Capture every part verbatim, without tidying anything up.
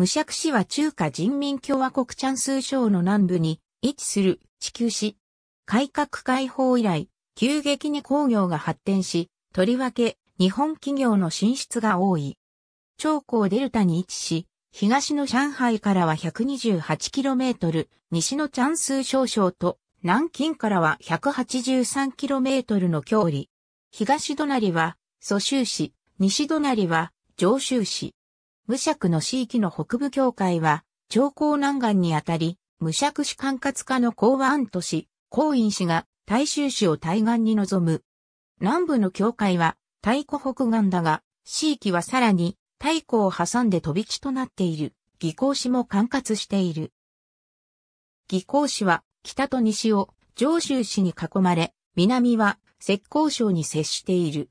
ムシャク市は中華人民共和国江蘇省の南部に位置する地級市。改革開放以来、急激に工業が発展し、とりわけ日本企業の進出が多い。長江デルタに位置し、東の上海からは ひゃくにじゅうはちキロメートル、西の江蘇省省と南京からは ひゃくはちじゅうさんキロメートル の距離。東隣は蘇州市、西隣は常州市。無錫の市域の北部境界は、長江南岸にあたり、無錫市管轄下の江湾都市、江陰市が台州市を対岸に臨む。南部の境界は、台湖北岸だが、市域はさらに、台湖を挟んで飛び地となっている、宜興市も管轄している。宜興市は、北と西を常州市に囲まれ、南は浙江省に接している。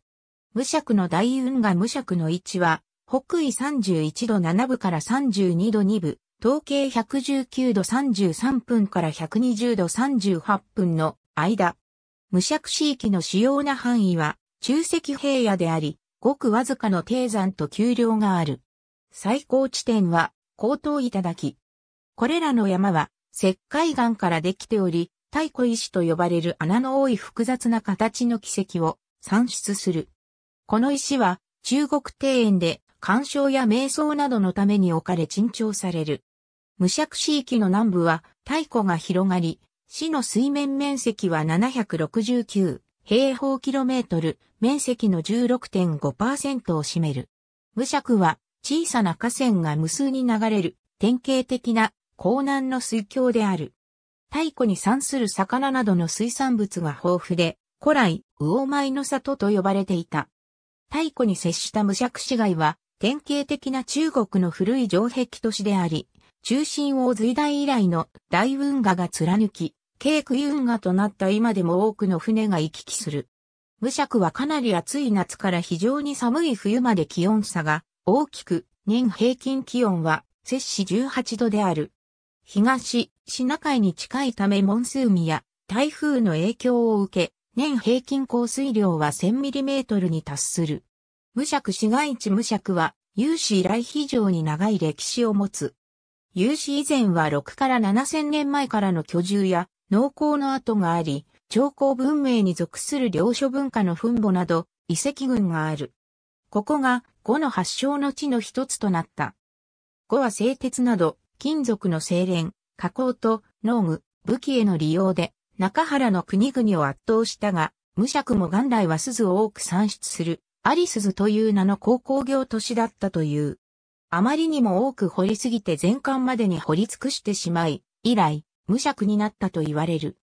無錫の大運河無錫の位置は、北緯さんじゅういちどななぶからさんじゅうにどにぶ、東経ひゃくじゅうきゅうどさんじゅうさんぷんからひゃくにじゅうどさんじゅうはちぷんの間。無錫市域の主要な範囲は、中石平野であり、ごくわずかの低山と丘陵がある。最高地点は、江東頂。これらの山は、石灰岩からできており、太古石と呼ばれる穴の多い複雑な形の奇跡を産出する。この石は、中国庭園で観賞や瞑想などのために置かれ珍重される。無錫市域の南部は、太古が広がり、市の水面面積はななひゃくろくじゅうきゅうへいほうキロメートル、面積の じゅうろくてんごパーセント を占める。無錫は小さな河川が無数に流れる典型的な江南の水郷である。太古に産する魚などの水産物が豊富で、古来魚米の里と呼ばれていた。太古に接した無錫市街は典型的な中国の古い城壁都市であり、中心を隋代以来の大運河が貫き、京杭運河となった今でも多くの船が行き来する。無錫はかなり暑い夏から非常に寒い冬まで気温差が大きく、年平均気温は摂氏じゅうはちどである。東、シナ海に近いためモンスーンや台風の影響を受け、年平均降水量はせんミリメートルに達する。無錫市街地無錫は、有史以来非常に長い歴史を持つ。有史以前はろくからななせんねんまえからの居住や、農耕の跡があり、長江文明に属する領書文化の墳墓など、遺跡群がある。ここが、呉の発祥の地の一つとなった。呉は製鉄など、金属の精錬、加工と農具、武器への利用で、中原の国々を圧倒したが、無錫も元来は錫を多く産出する、有錫という名の鉱工業都市だったという。あまりにも多く掘りすぎて全巻までに掘り尽くしてしまい、以来、無錫になったと言われる。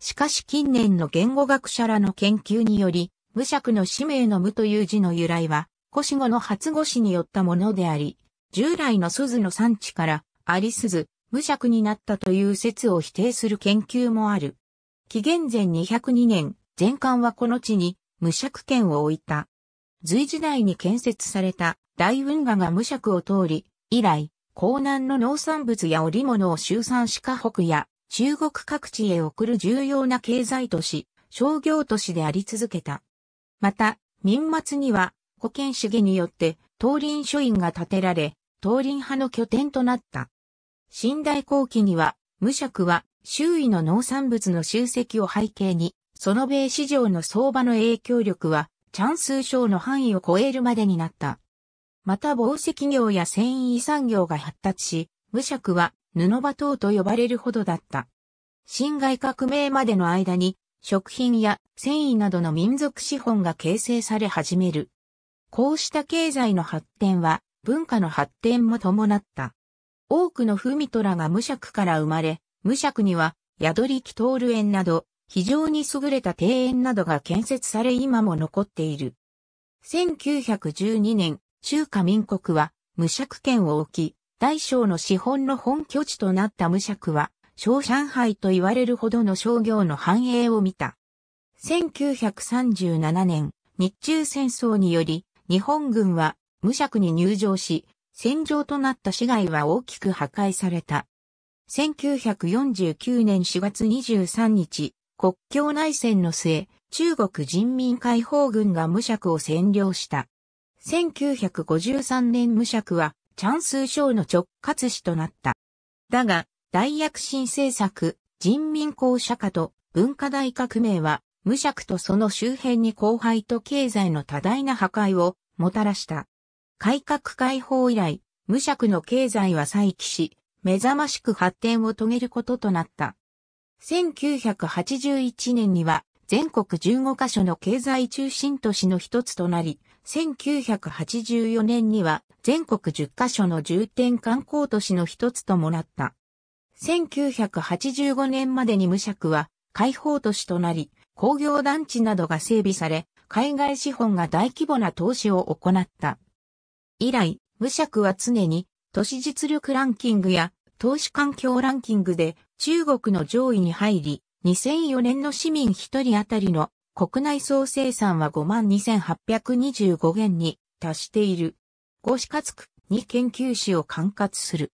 しかし近年の言語学者らの研究により、無錫の氏名の無という字の由来は、古史語の発語詞によったものであり、従来の錫の産地から、有錫、無錫になったという説を否定する研究もある。紀元前にひゃくにねん、前漢はこの地に無錫県を置いた。隋時代に建設された大運河が無錫を通り、以来、江南の農産物や織物を集産し華北や中国各地へ送る重要な経済都市、商業都市であり続けた。また、明末には胡建茂によって東林書院が建てられ、東林派の拠点となった。清代後期には、無錫は周囲の農産物の集積を背景に、その米市場の相場の影響力は、江蘇省の範囲を超えるまでになった。また紡績業や繊維産業が発達し、無錫は布場島と呼ばれるほどだった。辛亥革命までの間に、食品や繊維などの民族資本が形成され始める。こうした経済の発展は、文化の発展も伴った。多くの文虎が無錫から生まれ、無錫には、宿力徹園など、非常に優れた庭園などが建設され今も残っている。せんきゅうひゃくじゅうにねん、中華民国は無錫県を置き、大小の資本の本拠地となった無錫は、小上海と言われるほどの商業の繁栄を見た。せんきゅうひゃくさんじゅうななねん、日中戦争により、日本軍は無錫に入城し、戦場となった市街は大きく破壊された。せんきゅうひゃくよんじゅうきゅうねんしがつにじゅうさんにち、国境内戦の末、中国人民解放軍が無錫を占領した。せんきゅうひゃくごじゅうさんねん無錫は甘肃省の直轄市となった。だが、大躍進政策、人民公社化と文化大革命は、無錫とその周辺に荒廃と経済の多大な破壊をもたらした。改革開放以来、無錫の経済は再起し、目覚ましく発展を遂げることとなった。せんきゅうひゃくはちじゅういちねんには全国じゅうごかしょの経済中心都市の一つとなり、せんきゅうひゃくはちじゅうよねんには全国じゅっかしょの重点観光都市の一つともなった。せんきゅうひゃくはちじゅうごねんまでに無錫は開放都市となり、工業団地などが整備され、海外資本が大規模な投資を行った。以来、無錫は常に都市実力ランキングや投資環境ランキングで中国の上位に入り、にせんよねんの市民ひとりあたりの国内総生産は ごまんにせんはっぴゃくにじゅうごげんに達している。五市かつ区に研究市を管轄する。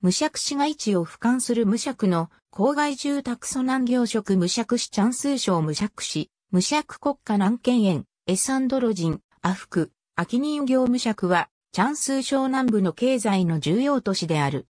無錫市街地を俯瞰する無錫の郊外住宅租難業職無錫市甘肃省無錫市、無錫国家南県園、エサンドロジン、アフク、秋人業無錫は、甘肃省南部の経済の重要都市である。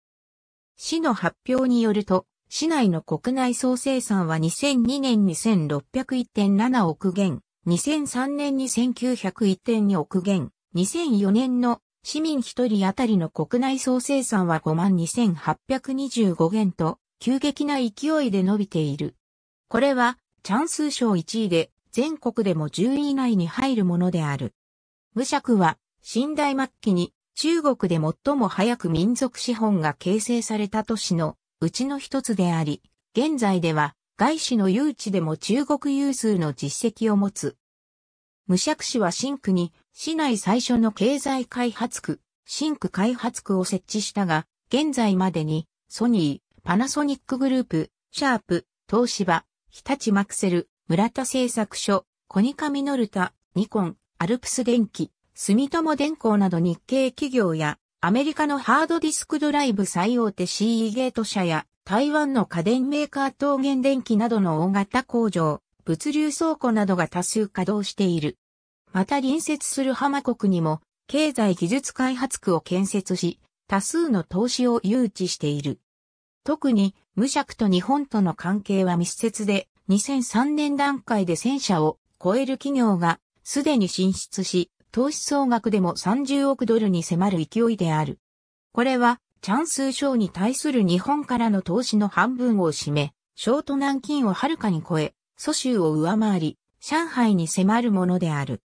市の発表によると、市内の国内総生産はにせんにねんに せんろっぴゃくいってんななおくげん、にせんさんねんに せんきゅうひゃくいってんにおくげん、にせんよねんの市民ひとりあたりの国内総生産は ごまんにせんはっぴゃくにじゅうごげんと急激な勢いで伸びている。これは、甘肃省いちいで全国でもじゅうい以内に入るものである。無錫は、清代末期に中国で最も早く民族資本が形成された都市のうちの一つであり、現在では外資の誘致でも中国有数の実績を持つ。無錫市は新区に市内最初の経済開発区、新区開発区を設置したが、現在までにソニー、パナソニックグループ、シャープ、東芝、日立マクセル、村田製作所、コニカミノルタ、ニコン、アルプス電機、住友電工など日系企業やアメリカのハードディスクドライブ最大手 シーイー ゲート社や台湾の家電メーカー東元電機などの大型工場、物流倉庫などが多数稼働している。また隣接する浜国にも経済技術開発区を建設し多数の投資を誘致している。特に無錫と日本との関係は密接でにせんさんねん段階でせんしゃを超える企業がすでに進出し、投資総額でもさんじゅうおくドルに迫る勢いである。これは、甘肃省に対する日本からの投資の半分を占め、省都南京をはるかに超え、蘇州を上回り、上海に迫るものである。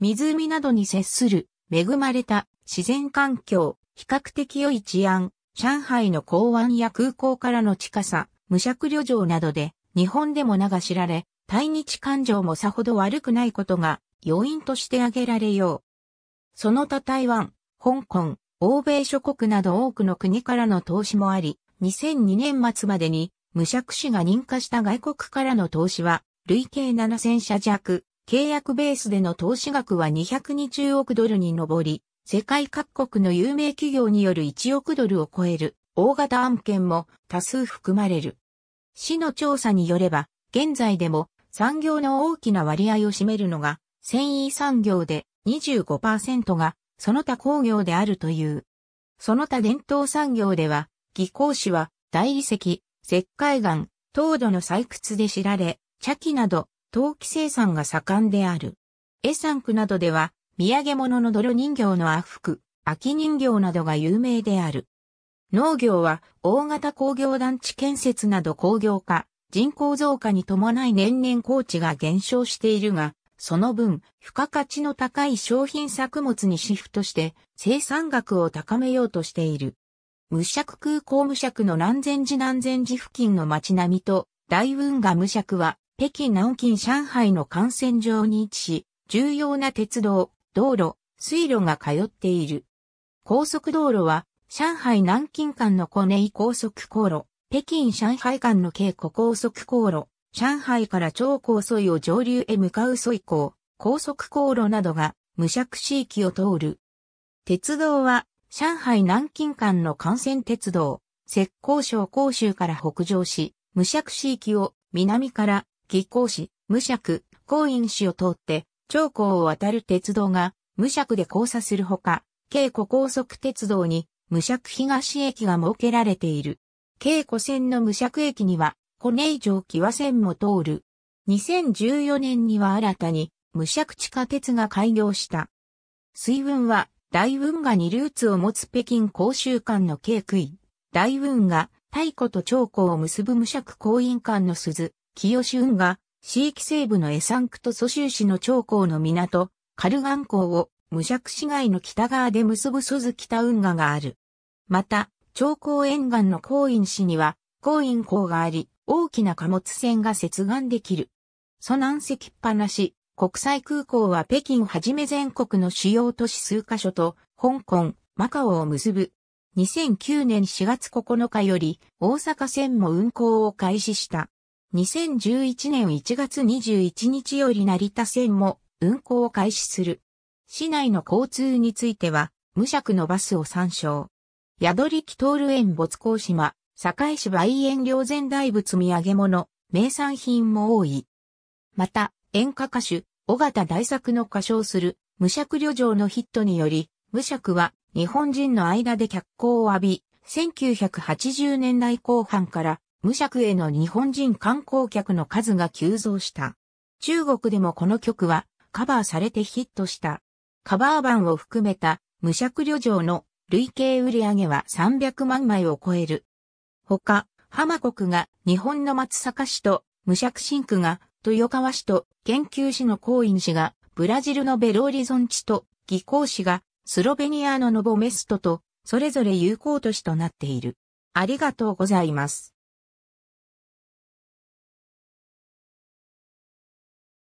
湖などに接する、恵まれた自然環境、比較的良い治安、上海の港湾や空港からの近さ、無錫旅情などで、日本でも名が知られ、対日感情もさほど悪くないことが、要因として挙げられよう。その他台湾、香港、欧米諸国など多くの国からの投資もあり、にせんにねんまつまでに無錫市が認可した外国からの投資は、累計ななせんしゃ弱、契約ベースでの投資額はにひゃくにじゅうおくドルに上り、世界各国の有名企業によるいちおくドルを超える大型案件も多数含まれる。市の調査によれば、現在でも産業の大きな割合を占めるのが、繊維産業で にじゅうごパーセント がその他工業であるという。その他伝統産業では、宜興市は大理石、石灰岩、陶土の採掘で知られ、茶器など陶器生産が盛んである。恵山区などでは、土産物の泥人形の阿福、秋人形などが有名である。農業は大型工業団地建設など工業化、人口増加に伴い年々耕地が減少しているが、その分、付加価値の高い商品作物にシフトして、生産額を高めようとしている。無錫空港無錫の南禅寺南禅寺付近の街並みと、大運河無錫は、北京南京上海の幹線上に位置し、重要な鉄道、道路、水路が通っている。高速道路は、上海南京間の湖寧高速航路、北京上海間の京湖高速航路、上海から長江蘇伊を上流へ向かう蘇伊江、高速航路などが無錫市域を通る。鉄道は上海南京間の幹線鉄道、浙江省杭州から北上し、無錫市域を南から宜興市、無錫、興陰市を通って長江を渡る鉄道が無錫で交差するほか、京湖高速鉄道に武釈東駅が設けられている。京湖線の武釈駅には、湖寧城貴和線も通る。にせんじゅうよねんには新たに、武釈地下鉄が開業した。水運は、大運河にルーツを持つ北京広州間の京杭、大運河、太湖と長湖を結ぶ武釈江陰間の鈴、清運河、市域西部の恵山区と蘇州市の長江の港、苅岸港を武釈市街の北側で結ぶ蘇津北運河がある。また、長江沿岸の江陰市には、江陰港があり、大きな貨物船が接岸できる。蘇南石っぱなし、国際空港は北京はじめ全国の主要都市数カ所と、香港、マカオを結ぶ。にせんきゅうねんしがつここのかより、大阪線も運行を開始した。にせんじゅういちねんいちがつにじゅういちにちより成田線も運行を開始する。市内の交通については、武釈のバスを参照。宿力通る園没鴻島、堺市梅園霊山大仏土産物、名産品も多い。また、演歌歌手、尾形大作の歌唱する、武釈旅情のヒットにより、武釈は日本人の間で脚光を浴び、せんきゅうひゃくはちじゅうねんだいこう半から、武釈への日本人観光客の数が急増した。中国でもこの曲はカバーされてヒットした。カバー版を含めた武釈旅情の累計売上はさんびゃくまんまいを超える。他、浜国が日本の松阪市と武釈新区が豊川市と研究市の江陰市がブラジルのベローリゾンチと技工市がスロベニアのノボメストとそれぞれ友好都市となっている。ありがとうございます。